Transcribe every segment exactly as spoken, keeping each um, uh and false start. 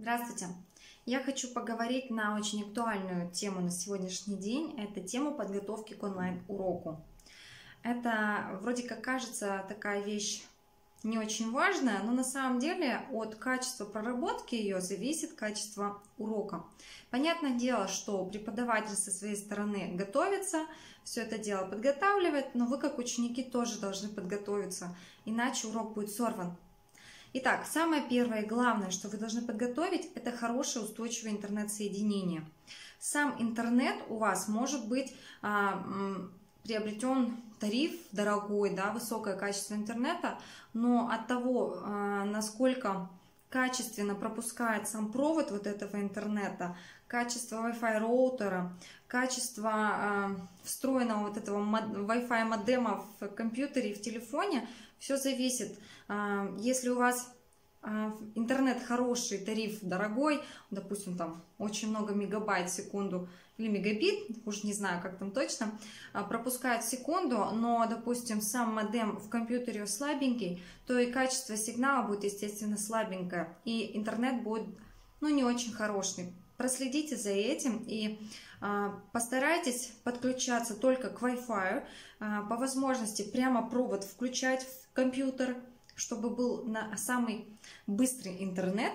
Здравствуйте! Я хочу поговорить на очень актуальную тему на сегодняшний день. Это тема подготовки к онлайн-уроку. Это вроде как кажется такая вещь не очень важная, но на самом деле от качества проработки ее зависит качество урока. Понятное дело, что преподаватель со своей стороны готовится, все это дело подготавливает, но вы как ученики тоже должны подготовиться, иначе урок будет сорван. Итак, самое первое и главное, что вы должны подготовить, это хорошее устойчивое интернет-соединение. Сам интернет у вас может быть а, м, приобретен тариф дорогой, да, высокое качество интернета, но от того, а, насколько качественно пропускает сам провод вот этого интернета, качество Wi-Fi роутера, качество э, встроенного вот этого Wi-Fi модема в компьютере и в телефоне, все зависит. Э, если у вас э, интернет хороший, тариф дорогой, допустим, там очень много мегабайт в секунду или мегабит, уж не знаю, как там точно, э, пропускает в секунду, но, допустим, сам модем в компьютере слабенький, то и качество сигнала будет, естественно, слабенькое, и интернет будет, ну, не очень хороший. Проследите за этим и э, постарайтесь подключаться только к Wi-Fi, э, по возможности прямо провод включать в компьютер, чтобы был на самый быстрый интернет,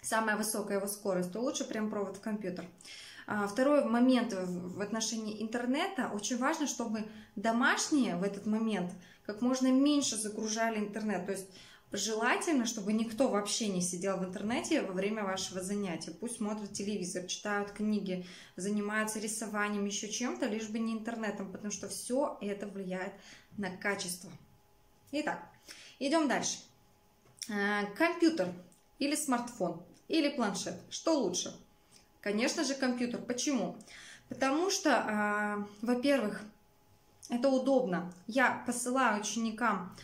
самая высокая его скорость, то лучше прям провод в компьютер. Э, второй момент в отношении интернета, очень важно, чтобы домашние в этот момент как можно меньше загружали интернет, то есть желательно, чтобы никто вообще не сидел в интернете во время вашего занятия. Пусть смотрят телевизор, читают книги, занимаются рисованием, еще чем-то, лишь бы не интернетом, потому что все это влияет на качество. Итак, идем дальше. Компьютер или смартфон, или планшет. Что лучше? Конечно же, компьютер. Почему? Потому что, во-первых, это удобно. Я посылаю ученикам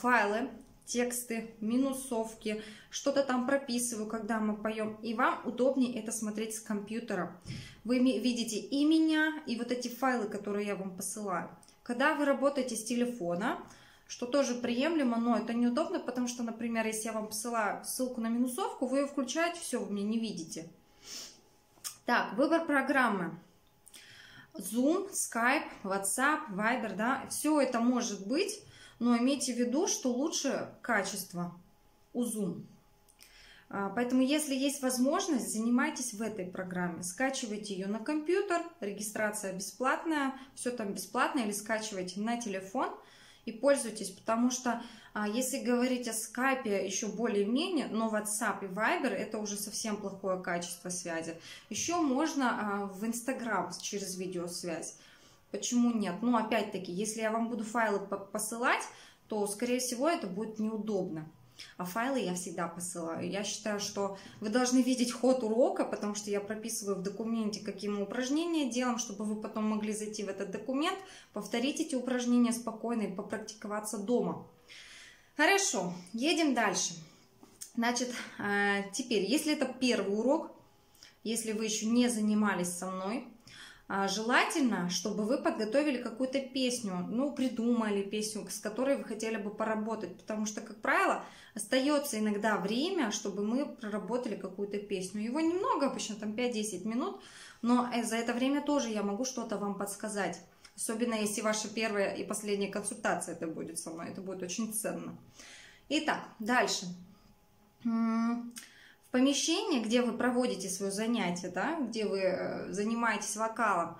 файлы, тексты, минусовки, что-то там прописываю, когда мы поем. И вам удобнее это смотреть с компьютера. Вы видите и меня, и вот эти файлы, которые я вам посылаю. Когда вы работаете с телефона, что тоже приемлемо, но это неудобно, потому что, например, если я вам посылаю ссылку на минусовку, вы ее включаете, все, вы меня не видите. Так, выбор программы. Zoom, Skype, WhatsApp, Viber, да, все это может быть. Но имейте в виду, что лучше качество у Zoom. Поэтому, если есть возможность, занимайтесь в этой программе. Скачивайте ее на компьютер, регистрация бесплатная, все там бесплатно, или скачивайте на телефон и пользуйтесь. Потому что, если говорить о Skype, еще более-менее, но WhatsApp и Viber – это уже совсем плохое качество связи. Еще можно в Instagram через видеосвязь. Почему нет? Но опять-таки, если я вам буду файлы посылать, то, скорее всего, это будет неудобно. А файлы я всегда посылаю. Я считаю, что вы должны видеть ход урока, потому что я прописываю в документе, какие мы упражнения делаем, чтобы вы потом могли зайти в этот документ, повторить эти упражнения спокойно и попрактиковаться дома. Хорошо, едем дальше. Значит, теперь, если это первый урок, если вы еще не занимались со мной, желательно, чтобы вы подготовили какую-то песню, ну, придумали песню, с которой вы хотели бы поработать, потому что, как правило, остается иногда время, чтобы мы проработали какую-то песню. Его немного, обычно там пять-десять минут, но за это время тоже я могу что-то вам подсказать, особенно если ваша первая и последняя консультация это будет со мной, это будет очень ценно. Итак, дальше. Помещение, где вы проводите свое занятие, да, где вы занимаетесь вокалом,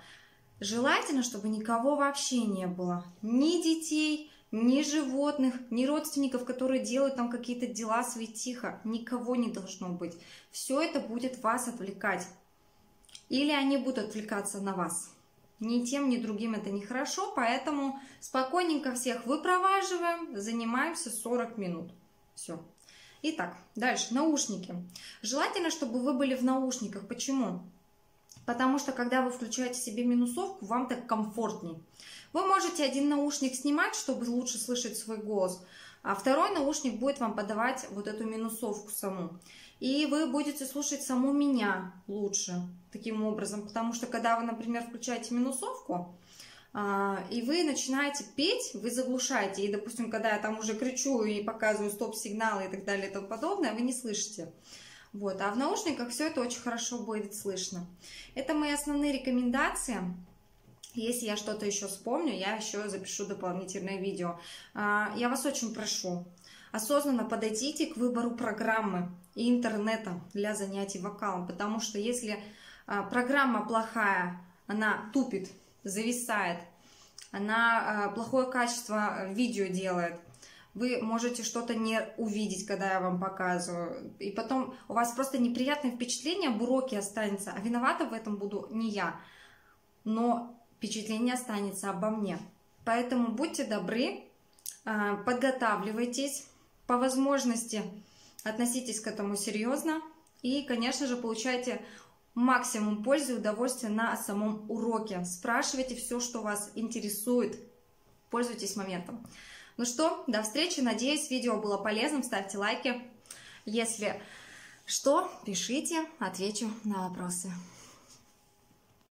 желательно, чтобы никого вообще не было. Ни детей, ни животных, ни родственников, которые делают там какие-то дела свои тихо. Никого не должно быть. Все это будет вас отвлекать. Или они будут отвлекаться на вас. Ни тем, ни другим это нехорошо, поэтому спокойненько всех выпроваживаем, занимаемся сорок минут. Все. Итак, дальше, наушники. Желательно, чтобы вы были в наушниках. Почему? Потому что, когда вы включаете себе минусовку, вам так комфортней. Вы можете один наушник снимать, чтобы лучше слышать свой голос, а второй наушник будет вам подавать вот эту минусовку саму. И вы будете слушать саму меня лучше таким образом, потому что, когда вы, например, включаете минусовку, и вы начинаете петь, вы заглушаете. И, допустим, когда я там уже кричу и показываю стоп-сигналы и так далее и тому подобное, вы не слышите. Вот. А в наушниках все это очень хорошо будет слышно. Это мои основные рекомендации. Если я что-то еще вспомню, я еще запишу дополнительное видео. Я вас очень прошу, осознанно подойдите к выбору программы и интернета для занятий вокалом, потому что если программа плохая, она тупит, зависает, она плохое качество видео делает, вы можете что-то не увидеть, когда я вам показываю. И потом у вас просто неприятное впечатление об уроке останется, а виновата в этом буду не я, но впечатление останется обо мне. Поэтому будьте добры, подготавливайтесь, по возможности относитесь к этому серьезно и, конечно же, получайте максимум пользы и удовольствия на самом уроке. Спрашивайте все, что вас интересует. Пользуйтесь моментом. Ну что, до встречи. Надеюсь, видео было полезным. Ставьте лайки. Если что, пишите, отвечу на вопросы.